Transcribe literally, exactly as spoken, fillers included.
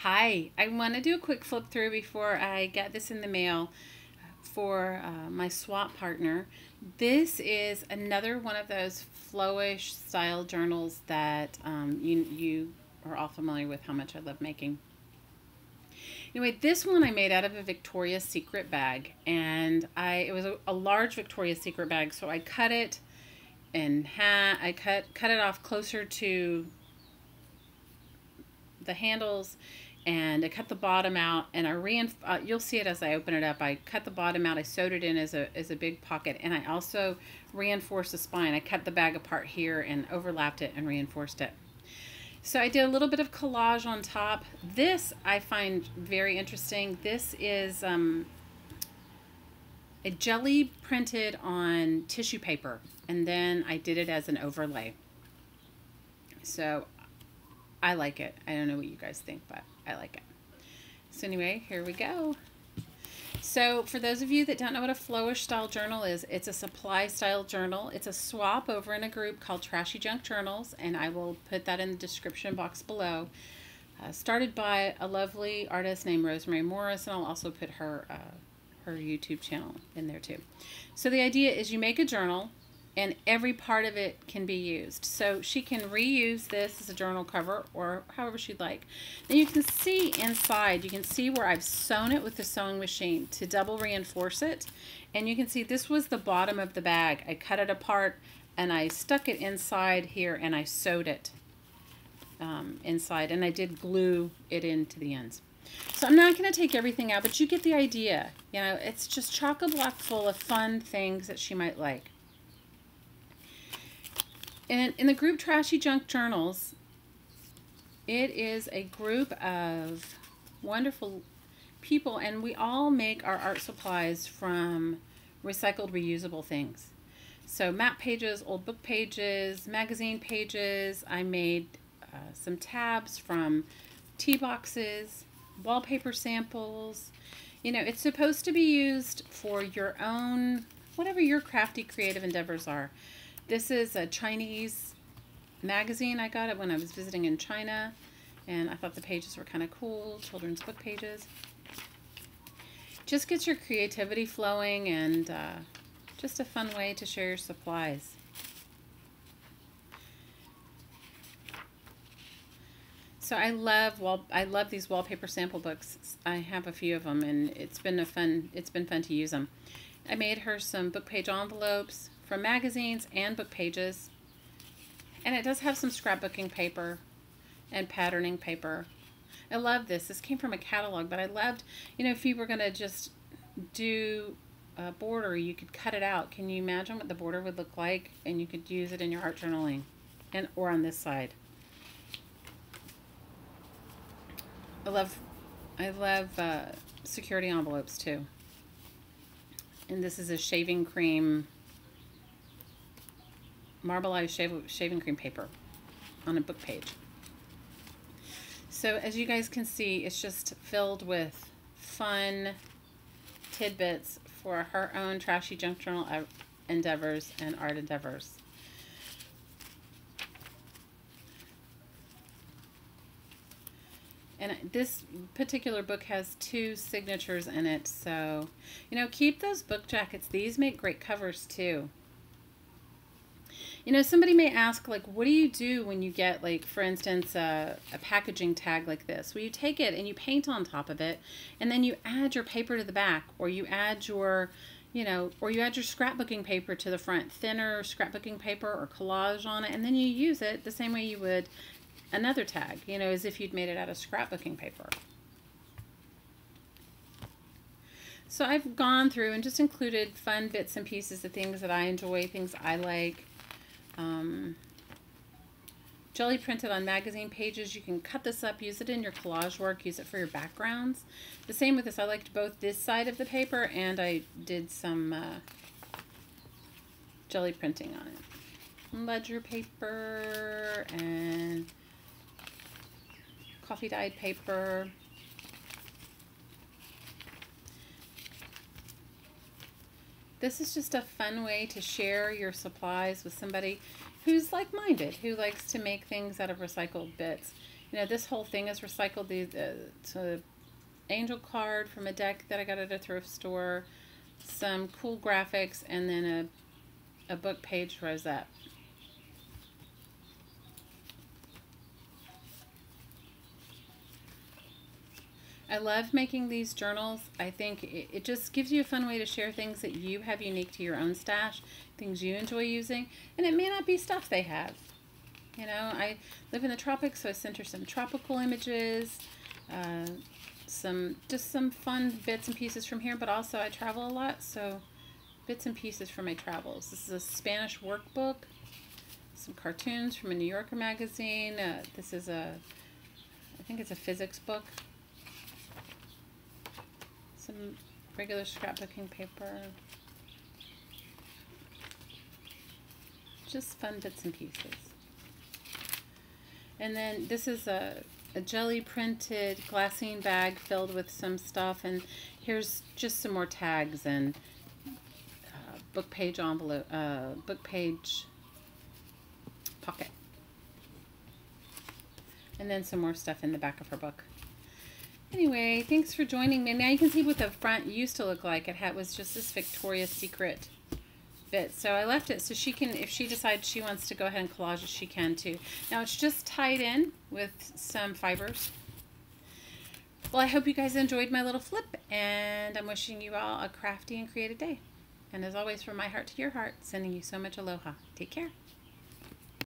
Hi, I want to do a quick flip through before I get this in the mail for uh, my swap partner. This is another one of those flowish style journals that um, you, you are all familiar with how much I love making. Anyway, this one I made out of a Victoria's Secret bag, and I it was a, a large Victoria's Secret bag, so I cut it and ha I cut cut it off closer to the handles, and I cut the bottom out, and I reinf uh, you'll see it as I open it up. I cut the bottom out, I sewed it in as a, as a big pocket, and I also reinforced the spine. I cut the bag apart here and overlapped it and reinforced it. So I did a little bit of collage on top. This I find very interesting. This is um, a jelly printed on tissue paper, and then I did it as an overlay. So I like it. I don't know what you guys think, but I like it. So anyway, here we go. So for those of you that don't know what a flowish style journal is, it's a supply style journal. It's a swap over in a group called Trashy Junk Journals, and I will put that in the description box below. Uh, started by a lovely artist named Rosemary Morris, and I'll also put her, uh, her YouTube channel in there too. So the idea is you make a journal, and every part of it can be used. So she can reuse this as a journal cover or however she'd like. Then you can see inside, you can see where I've sewn it with the sewing machine to double reinforce it. And you can see this was the bottom of the bag. I cut it apart and I stuck it inside here, and I sewed it um, inside, and I did glue it into the ends. So I'm not going to take everything out, but you get the idea. You know, it's just chock-a-block full of fun things that she might like. And in the group Trashy Junk Journals, it is a group of wonderful people, and we all make our art supplies from recycled, reusable things. So map pages, old book pages, magazine pages. I made uh, some tabs from tea boxes, wallpaper samples. You know, it's supposed to be used for your own, whatever your crafty, creative endeavors are. This is a Chinese magazine. I got it when I was visiting in China, and I thought the pages were kind of cool, children's book pages. Just gets your creativity flowing, and uh, just a fun way to share your supplies. So I love wall I love these wallpaper sample books. I have a few of them, and it's been a fun it's been fun to use them. I made her some book page envelopes from magazines and book pages, and it does have some scrapbooking paper and patterning paper. I love this. This came from a catalog, but I loved, you know, if you were going to just do a border, you could cut it out. Can you imagine what the border would look like? And you could use it in your art journaling, and or on this side. I love, I love uh, security envelopes too. And this is a shaving cream, marbleized shaving cream paper on a book page. So as you guys can see, it's just filled with fun tidbits for her own Trashy Junk Journal endeavors and art endeavors. And this particular book has two signatures in it, so, you know, keep those book jackets. These make great covers too. You know, somebody may ask, like, what do you do when you get, like, for instance, a, a packaging tag like this? Well, you take it and you paint on top of it, and then you add your paper to the back, or you add your, you know, or you add your scrapbooking paper to the front, thinner scrapbooking paper or collage on it, and then you use it the same way you would another tag, you know, as if you'd made it out of scrapbooking paper. So I've gone through and just included fun bits and pieces of things that I enjoy, things I like. Um, jelly printed on magazine pages. You can cut this up, use it in your collage work, use it for your backgrounds. The same with this. I liked both this side of the paper, and I did some uh, jelly printing on it. Ledger paper and coffee dyed paper. This is just a fun way to share your supplies with somebody who's like-minded, who likes to make things out of recycled bits. You know, this whole thing is recycled. The, the, the angel card from a deck that I got at a thrift store, some cool graphics, and then a, a book page rosette. I love making these journals. I think it, it just gives you a fun way to share things that you have unique to your own stash, things you enjoy using, and it may not be stuff they have. You know, I live in the tropics, so I sent her some tropical images, uh, some just some fun bits and pieces from here, but also I travel a lot, so bits and pieces from my travels. This is a Spanish workbook, some cartoons from a New Yorker magazine. Uh, this is a, I think it's a physics book. Some regular scrapbooking paper. Just fun bits and pieces. And then this is a, a jelly printed glassine bag filled with some stuff. And here's just some more tags and uh, book page envelope, uh, book page pocket. And then some more stuff in the back of her book. Anyway, thanks for joining me. Now you can see what the front used to look like. It had was just this Victoria's Secret bit. So I left it so she can, if she decides she wants to go ahead and collage it, she can too. Now it's just tied in with some fibers. Well, I hope you guys enjoyed my little flip, and I'm wishing you all a crafty and creative day. And as always, from my heart to your heart, sending you so much aloha. Take care.